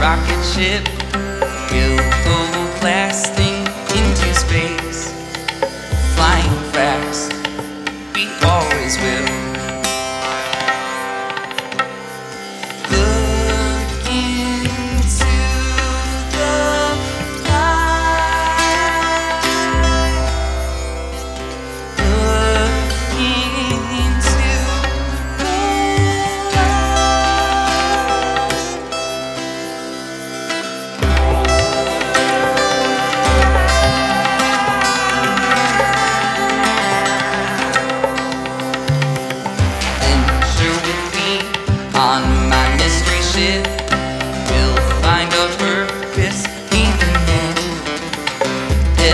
Rocket ship, we'll go blasting into space, flying fast, we always will. Look into the light, look into the light. On my mystery ship, we'll find a purpose in the end.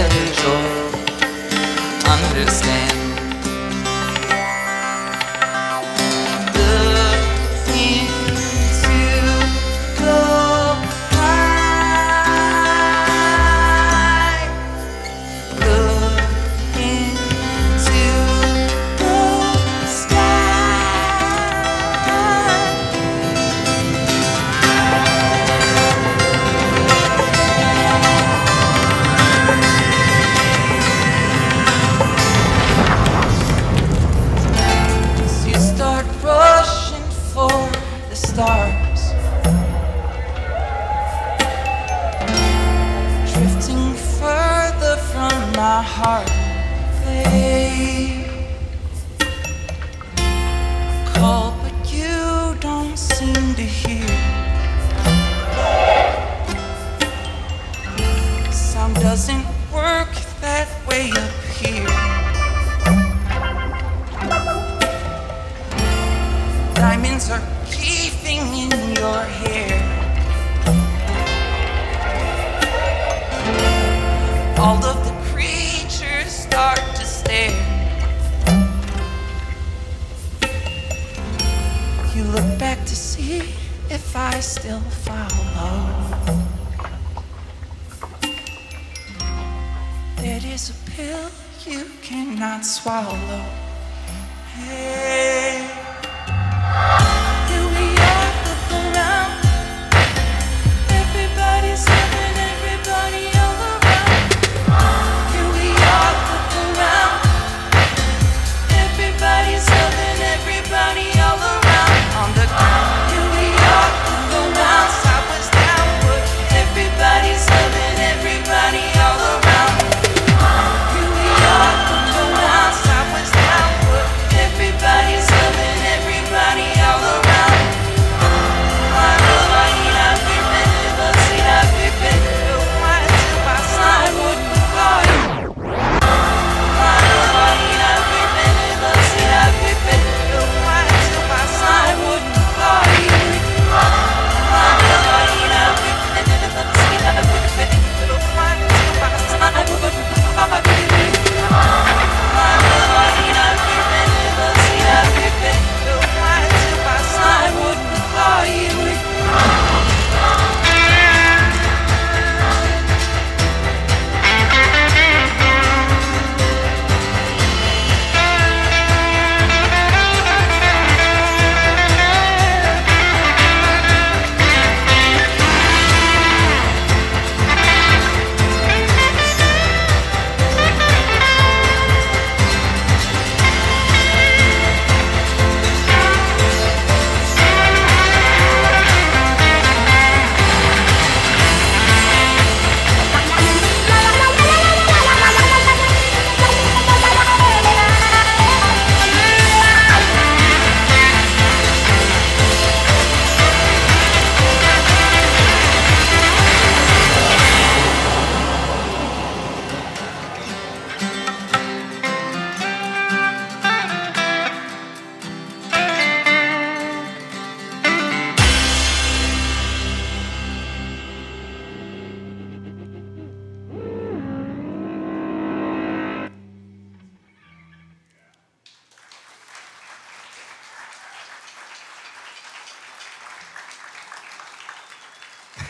Enjoy, understand. Look into the light. Look into the sky. Stars drifting further from my heart, babe. Call, but you don't seem to hear. Sound doesn't work that way up here. Diamonds are keeping in your hair. All of the creatures start to stare. You look back to see if I still follow. That is a pill you cannot swallow. Hey. Everybody's